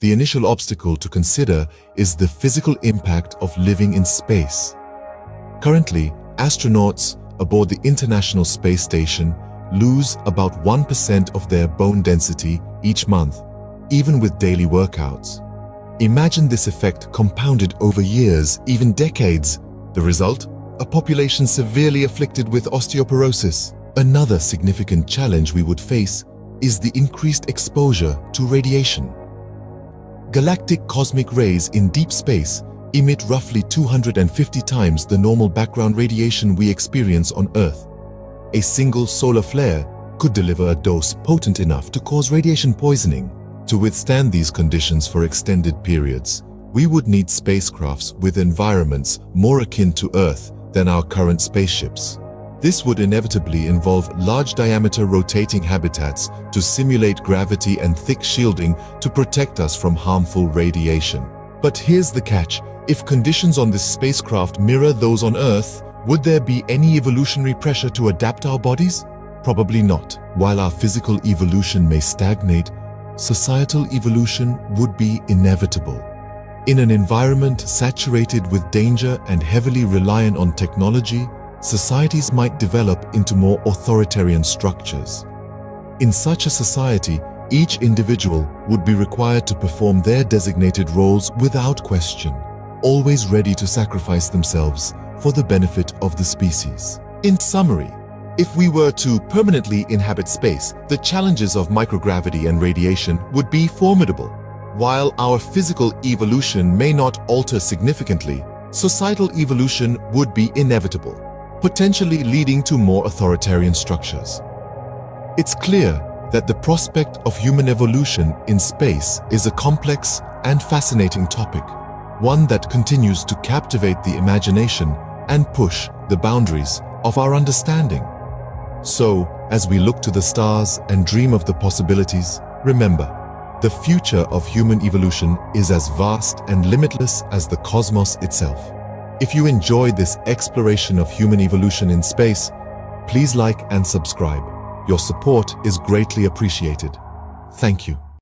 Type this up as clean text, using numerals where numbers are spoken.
The initial obstacle to consider is the physical impact of living in space. Currently, astronauts aboard the International Space Station lose about 1% of their bone density each month, even with daily workouts. Imagine this effect compounded over years, even decades. The result? A population severely afflicted with osteoporosis. Another significant challenge we would face is the increased exposure to radiation. Galactic cosmic rays in deep space emit roughly 250 times the normal background radiation we experience on Earth. A single solar flare could deliver a dose potent enough to cause radiation poisoning. To withstand these conditions for extended periods, we would need spacecrafts with environments more akin to Earth than our current spaceships. This would inevitably involve large-diameter rotating habitats to simulate gravity and thick shielding to protect us from harmful radiation. But here's the catch. If conditions on this spacecraft mirror those on Earth, would there be any evolutionary pressure to adapt our bodies? Probably not. While our physical evolution may stagnate, societal evolution would be inevitable. In an environment saturated with danger and heavily reliant on technology, societies might develop into more authoritarian structures. In such a society, each individual would be required to perform their designated roles without question, always ready to sacrifice themselves for the benefit of the species. In summary, if we were to permanently inhabit space, the challenges of microgravity and radiation would be formidable. While our physical evolution may not alter significantly, societal evolution would be inevitable, potentially leading to more authoritarian structures. It's clear that the prospect of human evolution in space is a complex and fascinating topic, one that continues to captivate the imagination and push the boundaries of our understanding. So, as we look to the stars and dream of the possibilities, remember, the future of human evolution is as vast and limitless as the cosmos itself. If you enjoyed this exploration of human evolution in space, please like and subscribe. Your support is greatly appreciated. Thank you.